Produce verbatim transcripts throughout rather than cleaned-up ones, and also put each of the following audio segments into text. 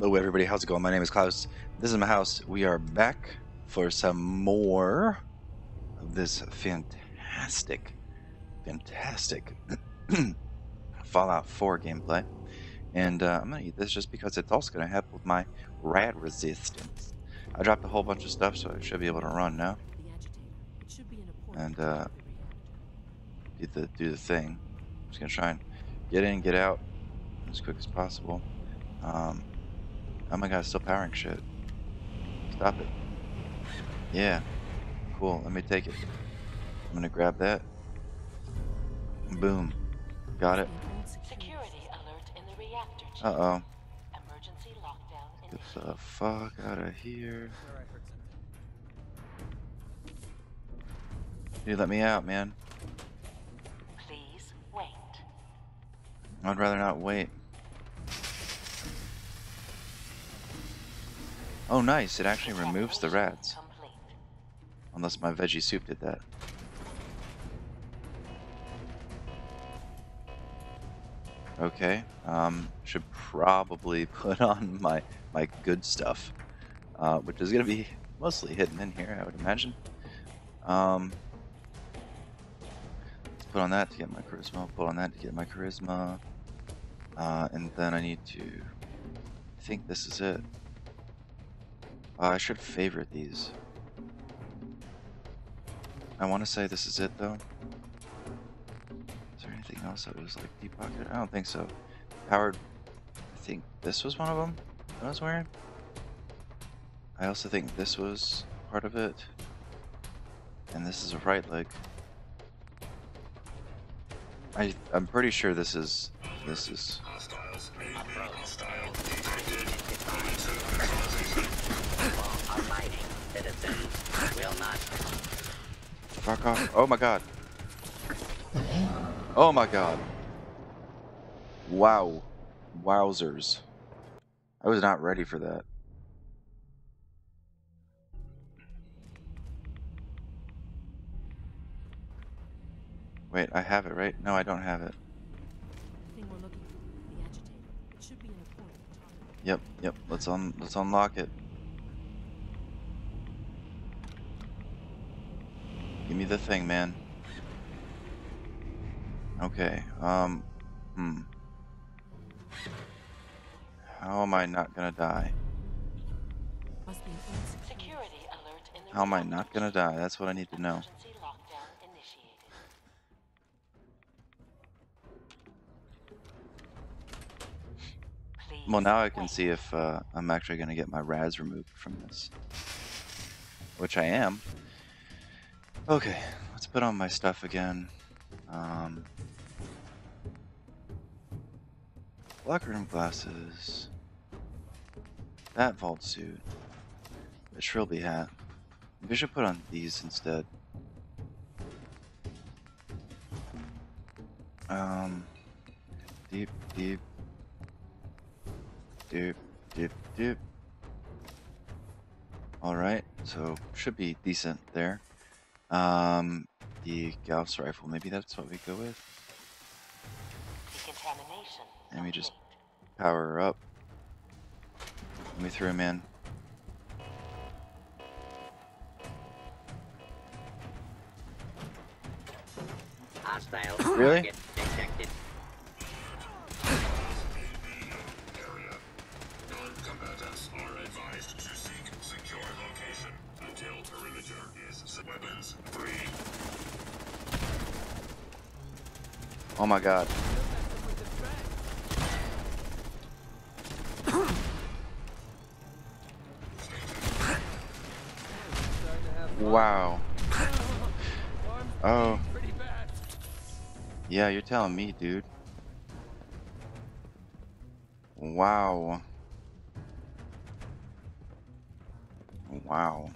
Hello everybody, how's it going? My name is Klaus. This is my house. We are back for some more of this fantastic, fantastic Fallout four gameplay. And uh, I'm going to eat this just because it's also going to help with my rad resistance. I dropped a whole bunch of stuff, so I should be able to run now. And uh, do, the, do the thing. I'm just going to try and get in, get out as quick as possible. Um, oh my god, it's still powering shit. Stop it. Yeah. Cool, let me take it. I'm gonna grab that. Boom. Got it. Security alert in the reactor chamber. Uh-oh. Emergency lockdown. Get the fuck out of here. Dude, let me out, man. Please wait. I'd rather not wait. Oh nice, it actually removes the rats. Unless my veggie soup did that. Okay, um, should probably put on my, my good stuff. Uh, which is going to be mostly hidden in here, I would imagine. Um, let's put on that to get my charisma, put on that to get my charisma. Uh, and then I need to... I think this is it. Uh, I should favorite these. I want to say this is it though. Is there anything else that was like deep pocket? I don't think so. Powered. I think this was one of them that I was wearing. I also think this was part of it. And this is a right leg. I I'm pretty sure this is this is. Fuck off. Oh my god. Oh my god. Wow. Wowzers. I was not ready for that. Wait, I have it, right? No, I don't have it. Yep, yep. Let's un let's unlock it. Give me the thing, man. Okay, um, hmm. How am I not gonna die? How am I not gonna die? That's what I need to know. Well, now I can see if uh, I'm actually gonna get my Raz removed from this. Which I am. Okay, let's put on my stuff again. Um, locker room glasses. That vault suit. The Shrilby hat. Maybe I should put on these instead. Um, deep, deep. Deep, deep, deep. Alright, so should be decent there. Um, the Gauss rifle, maybe that's what we go with. Decontamination. Let me just power her up. Let me throw him in. Hostile really? Detected. Oh my god. Wow. Oh. Yeah, you're telling me, dude. Wow. Wow.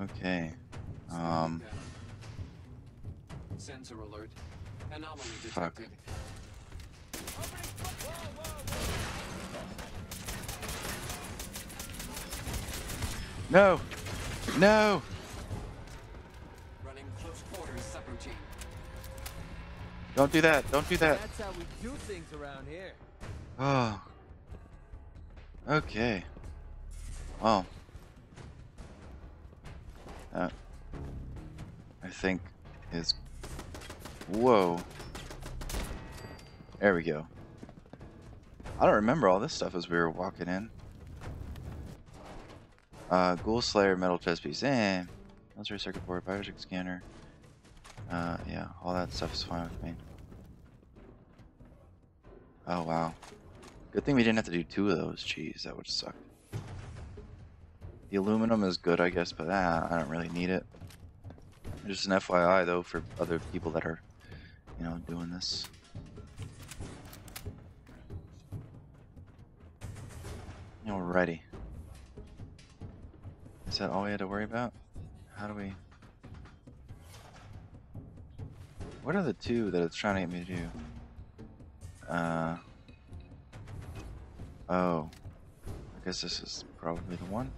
Okay. Um. Sensor alert. Anomaly detected. No. No. Running close quarters subroutine. Don't do that. Don't do that. That's how we do things around here. Oh. Okay. Oh. Uh, I think his... Whoa. There we go. I don't remember all this stuff as we were walking in. Uh, Ghoul Slayer, metal chest piece. Eh. Military circuit board, biologic scanner. Uh, yeah, all that stuff is fine with me. Oh, wow. Good thing we didn't have to do two of those. Jeez, that would suck. The aluminum is good, I guess, but ah, I don't really need it. Just an F Y I, though, for other people that are, you know, doing this. Alrighty. Is that all we had to worry about? How do we... What are the two that it's trying to get me to do? Uh... Oh. I guess this is probably the one.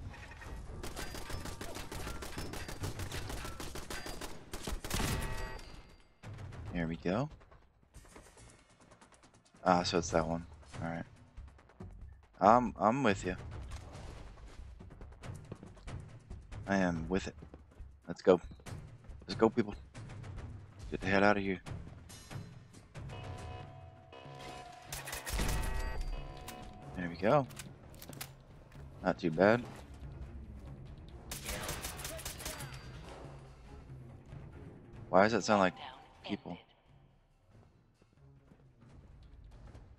Here we go. Ah, so it's that one. Alright. I'm, I'm with you. I am with it. Let's go. Let's go, people. Get the hell out of here. There we go. Not too bad. Why does that sound like people?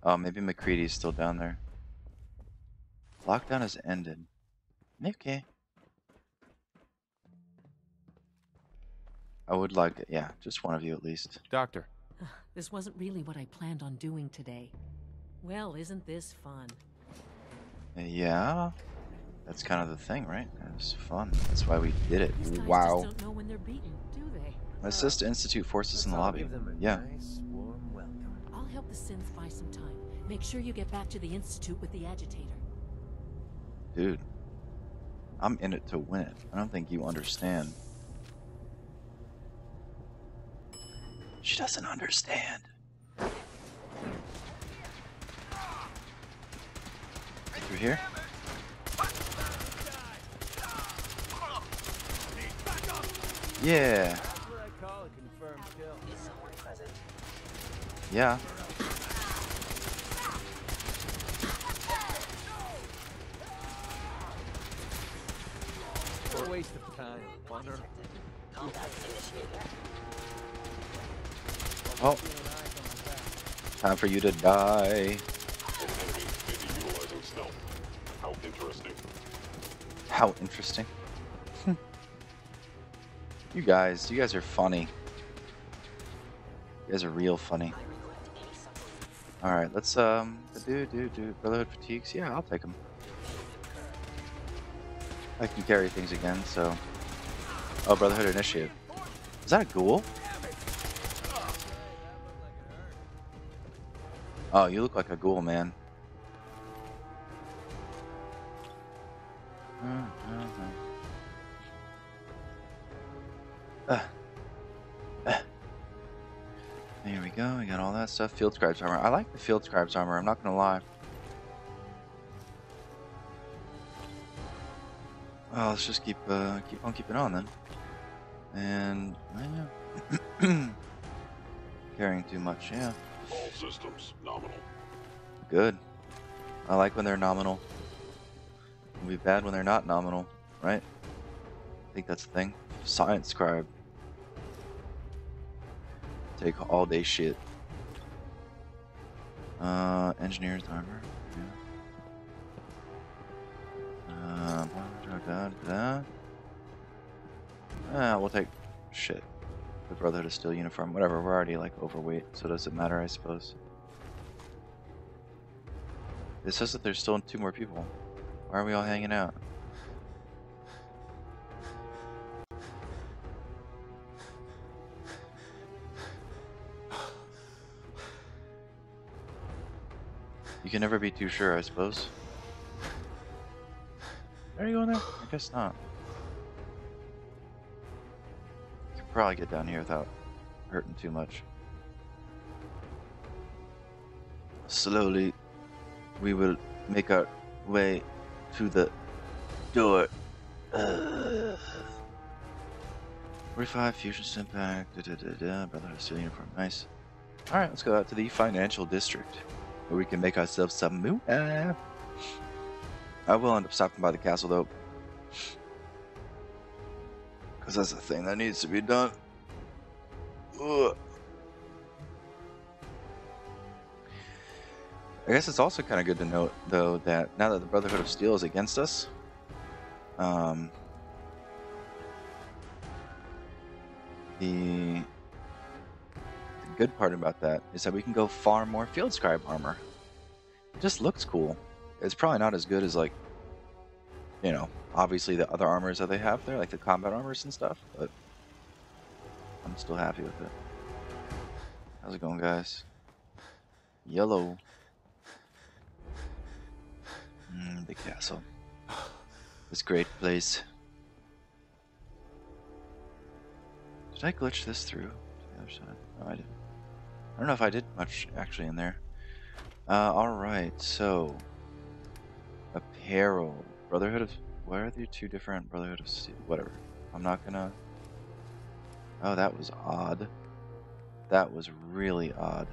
Oh, maybe McCready's still down there. Lockdown has ended. Okay. I would like it. Yeah, just one of you at least. Doctor. Uh, this wasn't really what I planned on doing today. Well, isn't this fun? Yeah. That's kind of the thing, right? It's fun. That's why we did it. These guys wow. Just don't know when they're beaten, do they? Assist Institute forces in the lobby. Yeah. Nice, warm welcome. I'll help the synth buy some time. Make sure you get back to the Institute with the agitator. Dude. I'm in it to win it. I don't think you understand. She doesn't understand. Through here. Yeah. Yeah. What a waste of time. Wonder. Oh, time for you to die. How interesting. How interesting. You guys, you guys are funny. You guys are real funny. Alright, let's, um, do, do, do. Brotherhood fatigues? Yeah, I'll take them. I can carry things again, so. Oh, Brotherhood initiative. Is that a ghoul? Oh, you look like a ghoul, man. Uh, uh. There we go. We got all that stuff. Field Scribe's armor. I like the Field Scribe's armor. I'm not gonna lie. Well, let's just keep uh, keep on keeping on then. And yeah. Carrying too much, yeah. All systems nominal. Good. I like when they're nominal. It'll be bad when they're not nominal, right? I think that's the thing. Science scribe. Take all day shit. Uh, engineer's armor. Yeah. Uh, da, da, da, da. Uh, we'll take shit. The Brotherhood is still uniform. Whatever, we're already like overweight, so does it matter, I suppose. It says that there's still two more people. Why are we all hanging out? You can never be too sure, I suppose. Are you going there? I guess not. Probably get down here without hurting too much. Slowly, we will make our way to the door. Uh, forty-five, fusion impact, da da da da, brother has still uniform, nice. Alright, let's go out to the financial district, where we can make ourselves some moo. Uh, I will end up stopping by the castle, though. Because that's the thing that needs to be done. Ugh. I guess it's also kind of good to note, though, that now that the Brotherhood of Steel is against us, um, the, the good part about that is that we can go farm more Field Scribe armor. It just looks cool. It's probably not as good as, like, you know, obviously the other armors that they have there, like the combat armors and stuff, but I'm still happy with it. How's it going, guys? Yellow. Mm, the castle. This great place. Did I glitch this through to the other side? No, I didn't. I don't know if I did much actually in there. Uh, Alright, so. Apparel. Brotherhood of. Where are the two different Brotherhood of Steel? Whatever. I'm not gonna. Oh, that was odd. That was really odd.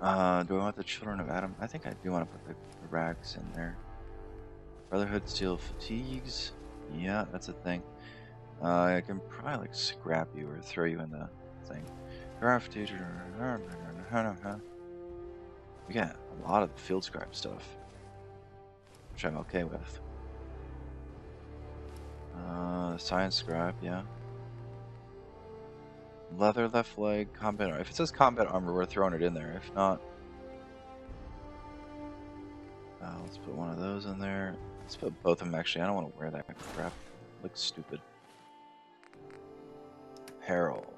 Uh, do I want the Children of Adam? I think I do want to put the rags in there. Brotherhood Steel Fatigues. Yeah, that's a thing. Uh, I can probably like scrap you or throw you in the thing. We got a lot of the Field Scribe stuff, which I'm okay with. Uh, Science Scribe, yeah. Leather left leg, combat armor. If it says combat armor, we're throwing it in there. If not, uh, let's put one of those in there. Let's put both of them, actually. I don't want to wear that crap. It looks stupid. Apparel.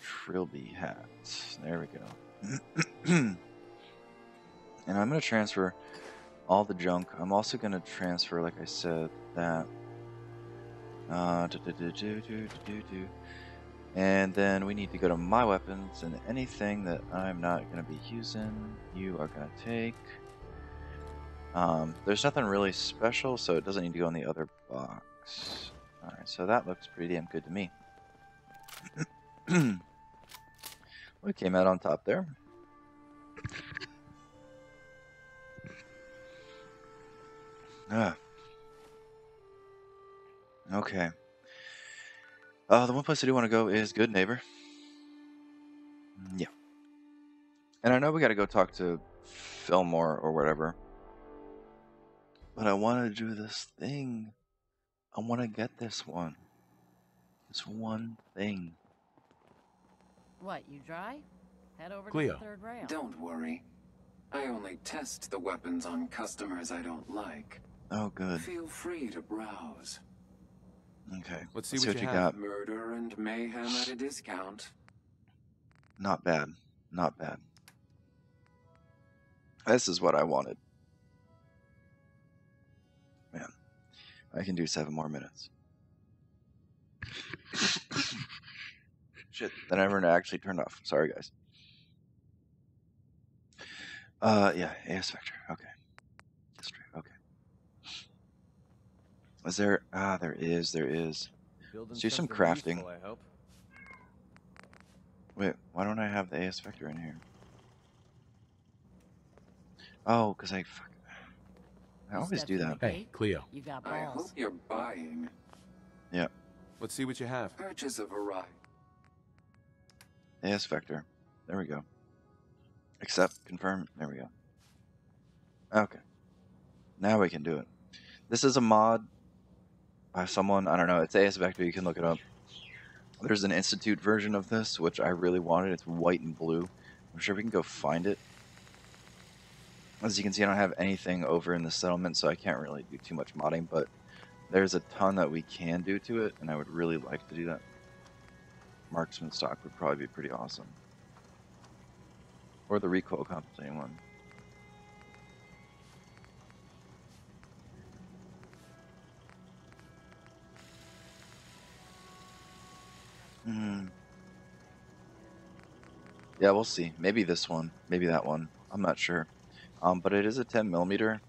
Trilby hats. There we go. And I'm going to transfer all the junk. I'm also going to transfer, like I said, that. Uh, do, do, do, do, do, do, do. And then we need to go to my weapons, and anything that I'm not going to be using, you are going to take. Um, there's nothing really special, so it doesn't need to go in the other box. Alright, so that looks pretty damn good to me. We came out on top there. Ah. Okay. Uh, the one place I do want to go is Good Neighbor. Yeah. And I know we got to go talk to Fillmore or whatever. But I want to do this thing. I want to get this one. This one thing. What, you dry? Head over Cleo. To the third rail. Don't worry. I only test the weapons on customers I don't like. Oh, good. Feel free to browse. Okay, let's see, let's see what, what you, you got. Murder and mayhem at a discount. Not bad. Not bad. This is what I wanted. Man, I can do seven more minutes. Shit, the timer actually turned off. Sorry, guys. Uh, yeah, A S Vector. Okay. History. Okay. Is there? Ah, there is. There is. Let's do some crafting. Useful, I hope. Wait, why don't I have the A S Vector in here? Oh, because I fuck. I always do that. Hey, Cleo. You got balls. I hope you're buying. Yeah. Let's see what you have. Purchase of a ride. A S Vector. There we go. Accept. Confirm. There we go. Okay. Now we can do it. This is a mod. By someone, I don't know, it's A S Vector, you can look it up. There's an Institute version of this, which I really wanted. It's white and blue. I'm sure we can go find it. As you can see, I don't have anything over in the settlement, so I can't really do too much modding, but there's a ton that we can do to it, and I would really like to do that. Marksman stock would probably be pretty awesome. Or the recoil compensating one. Yeah, we'll see. Maybe this one, maybe that one. I'm not sure. Um, but it is a ten millimeter,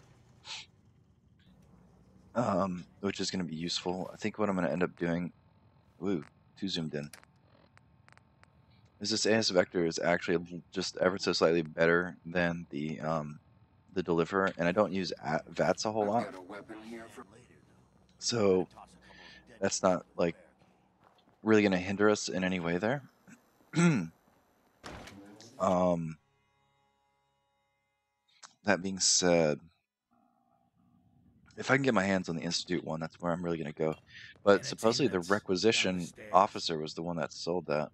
um, which is going to be useful. I think what I'm going to end up doing. Ooh, too zoomed in. Is this A S Vector is actually just ever so slightly better than the um, the Deliverer, and I don't use VATS a whole lot. So that's not like really going to hinder us in any way there. um, that being said, if I can get my hands on the Institute one, that's where I'm really going to go. But supposedly the requisition officer was the one that sold that.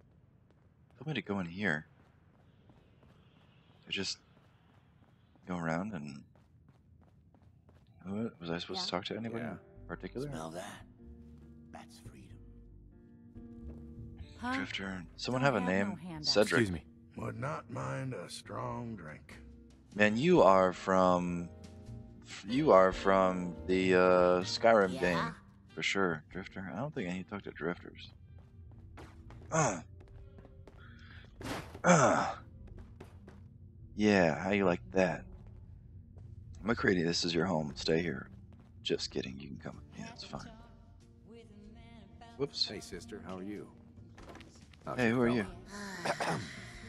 Told me to go in here. I just go around and... What? Was I supposed yeah. to talk to anybody yeah. in particular? Smell that. That's freedom. Huh? Drifter. Someone have a name? No Cedric. Excuse me. Would not mind a strong drink. Man, you are from... You are from the uh, Skyrim yeah. game. For sure. Drifter. I don't think I need to talk to drifters. Ah. Uh. Ah, yeah, how you like that? McCready, this is your home. Stay here. Just kidding. You can come with me. That's fine. Whoops. Hey, sister. How are you? How's hey, who are you?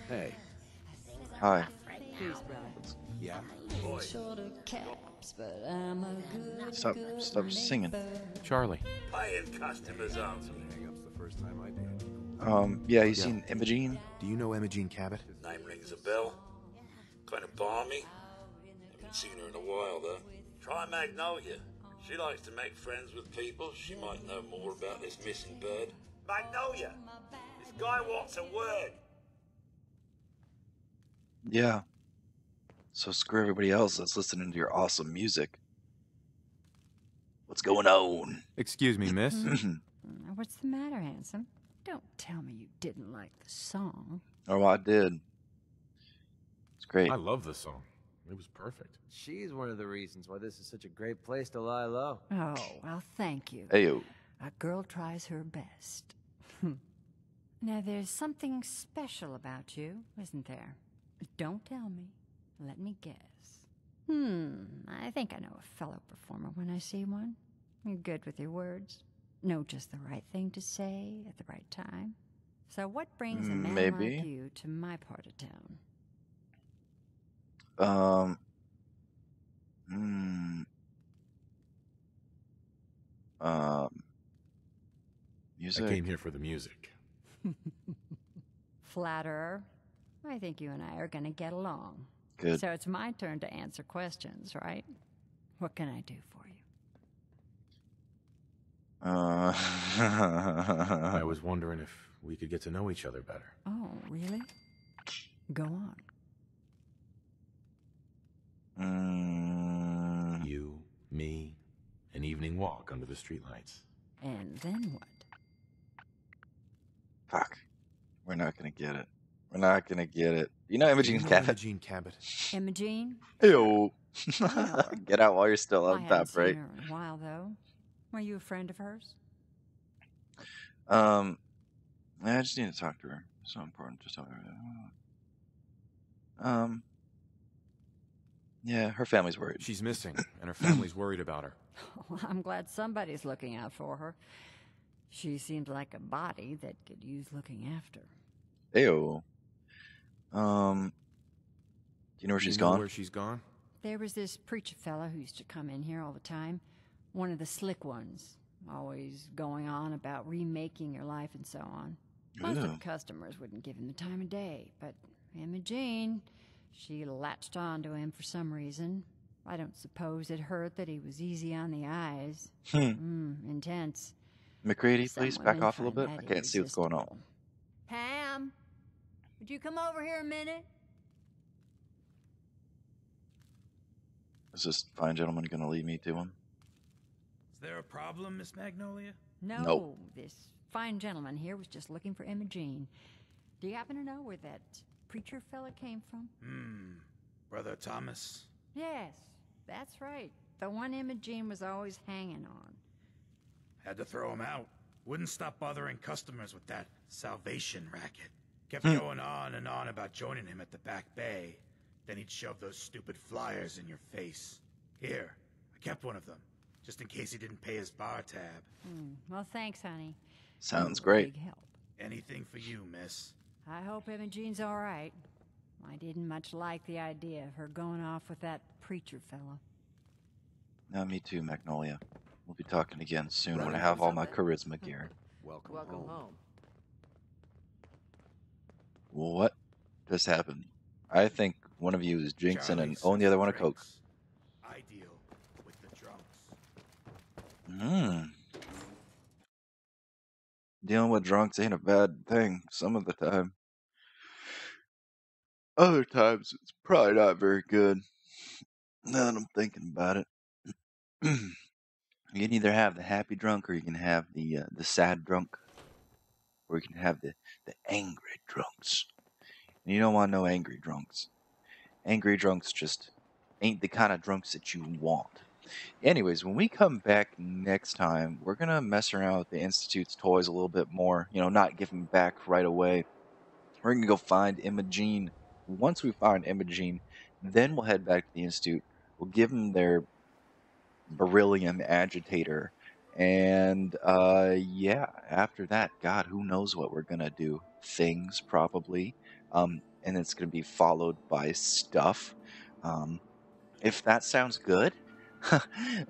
Hey. Hi. Yeah. Boy. Stop. Stop singing. Charlie. Paying customers out. The first time I did. Um, yeah, you yeah. seen Imogene? Do you know Imogene Cabot? His name rings a bell. Kind of balmy. Haven't seen her in a while, though. Try Magnolia. She likes to make friends with people. She might know more about this missing bird. Magnolia! This guy wants a word! Yeah. So screw everybody else that's listening to your awesome music. What's going on? Excuse me, miss. What's the matter, handsome? Don't tell me you didn't like the song. Oh, I did. It's great. I love the song. It was perfect. She's one of the reasons why this is such a great place to lie low. Oh, well, thank you. Hey, yo. A girl tries her best. Now, there's something special about you, isn't there? Don't tell me. Let me guess. Hmm, I think I know a fellow performer when I see one. You're good with your words. Know just the right thing to say at the right time. So what brings a man Maybe. like you to my part of town? Um. Mm, um. Music. I came here for the music. Flatterer. I think you and I are going to get along. Good. So it's my turn to answer questions, right? What can I do for you? Uh, I was wondering if we could get to know each other better. Oh, really? Go on. Mm. You, me, an evening walk under the streetlights. And then what? Fuck. We're not gonna get it. We're not gonna get it. You know Imogene Cabot? Imogene Cabot. Imogene? Ew. Get out while you're still on top, right? I haven't seen her in a while, though. Are you a friend of hers? Um, I just need to talk to her. It's not important to talk to her. Um, yeah, her family's worried. She's missing, and her family's worried about her. Well, I'm glad somebody's looking out for her. She seems like a body that could use looking after. Ew. Um, do you know where she's gone? Where she's gone? There was this preacher fella who used to come in here all the time. One of the slick ones, always going on about remaking your life and so on. Most of the customers wouldn't give him the time of day, but Imogene, she latched on to him for some reason. I don't suppose it hurt that he was easy on the eyes. Hmm. Mm, intense. McCready, please back off a little bit. I can't see what's going on. Pam, would you come over here a minute? Is this fine gentleman going to lead me to him? Is there a problem, Miss Magnolia? No, nope. This fine gentleman here was just looking for Imogene. Do you happen to know where that preacher fella came from? Hmm, Brother Thomas? Yes, that's right. The one Imogene was always hanging on. Had to throw him out. Wouldn't stop bothering customers with that salvation racket. Kept going on and on about joining him at the back bay. Then he'd shove those stupid flyers in your face. Here, I kept one of them, just in case he didn't pay his bar tab. Mm, well, thanks, honey. Sounds great. Big help. Anything for you, miss. I hope Imogene's all right. I didn't much like the idea of her going off with that preacher fellow. No, me too, Magnolia. We'll be talking again soon when I have all my charisma gear. Welcome, Welcome home. home. What just happened? I think one of you is jinxing and own the other one a Coke. I deal with the drunks. Mm. Dealing with drunks ain't a bad thing some of the time. Other times it's probably not very good. Now that I'm thinking about it. You can either have the happy drunk, or you can have the uh, the sad drunk, or you can have the, the angry drunks. And you don't want no angry drunks. Angry drunks just ain't the kind of drunks that you want. Anyways, when we come back next time, we're going to mess around with the Institute's toys a little bit more. You know, not give them back right away. We're going to go find Imogene. Once we find Imogene, then we'll head back to the Institute. We'll give them their Beryllium Agitator, and uh yeah, after that, God, who knows what we're gonna do. Things, probably, um and it's gonna be followed by stuff. Um if that sounds good,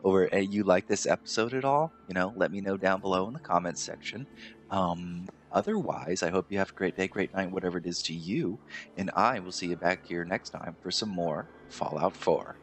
or uh, you like this episode at all, you know, let me know down below in the comments section. Um otherwise, I hope you have a great day, great night, whatever it is to you, and I will see you back here next time for some more Fallout four.